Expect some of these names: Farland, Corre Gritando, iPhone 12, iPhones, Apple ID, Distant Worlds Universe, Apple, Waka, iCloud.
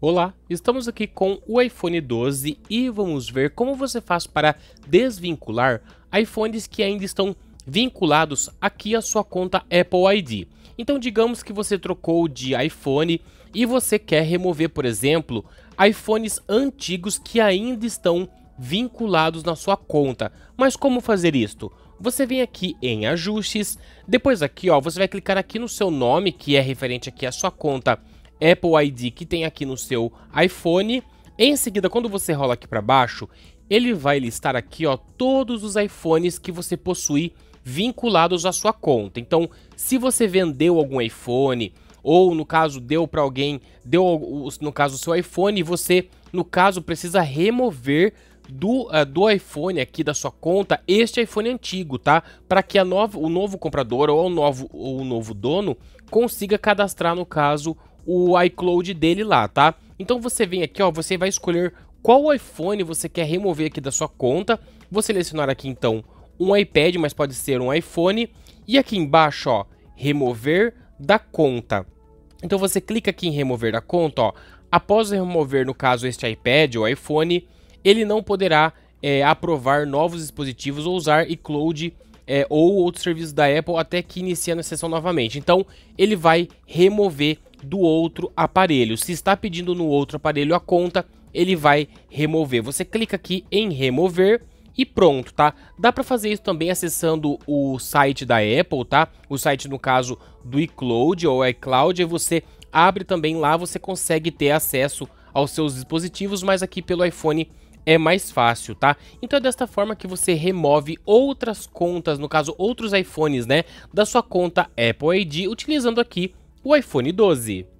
Olá, estamos aqui com o iPhone 12 e vamos ver como você faz para desvincular iPhones que ainda estão vinculados aqui à sua conta Apple ID. Então digamos que você trocou de iPhone e você quer remover, por exemplo, iPhones antigos que ainda estão vinculados na sua conta. Mas como fazer isto? Você vem aqui em ajustes, depois aqui ó, você vai clicar aqui no seu nome que é referente aqui à sua conta Apple ID que tem aqui no seu iPhone. Em seguida, quando você rola aqui para baixo, ele vai listar aqui ó, todos os iPhones que você possui vinculados à sua conta. Então, se você vendeu algum iPhone ou no caso deu para alguém, deu no caso o seu iPhone, você no caso precisa remover do iPhone aqui da sua conta este iPhone antigo, tá? Para que o novo comprador ou o novo dono consiga cadastrar no caso o iCloud dele lá, tá? Então você vem aqui, ó, você vai escolher qual iPhone você quer remover aqui da sua conta. Vou selecionar aqui então um iPad, mas pode ser um iPhone. E aqui embaixo, ó, remover da conta. Então você clica aqui em remover da conta, ó. Após remover, no caso, este iPad ou iPhone, ele não poderá aprovar novos dispositivos ou usar iCloud ou outros serviços da Apple até que iniciando a sessão novamente. Então ele vai remover do outro aparelho. Se está pedindo no outro aparelho a conta, ele vai remover. Você clica aqui em remover e pronto, tá? Dá para fazer isso também acessando o site da Apple, tá? O site no caso do iCloud ou iCloud, aí você abre também lá, você consegue ter acesso aos seus dispositivos, mas aqui pelo iPhone é mais fácil, tá? Então é desta forma que você remove outras contas, no caso outros iPhones, né, da sua conta Apple ID, utilizando aqui o iPhone 12.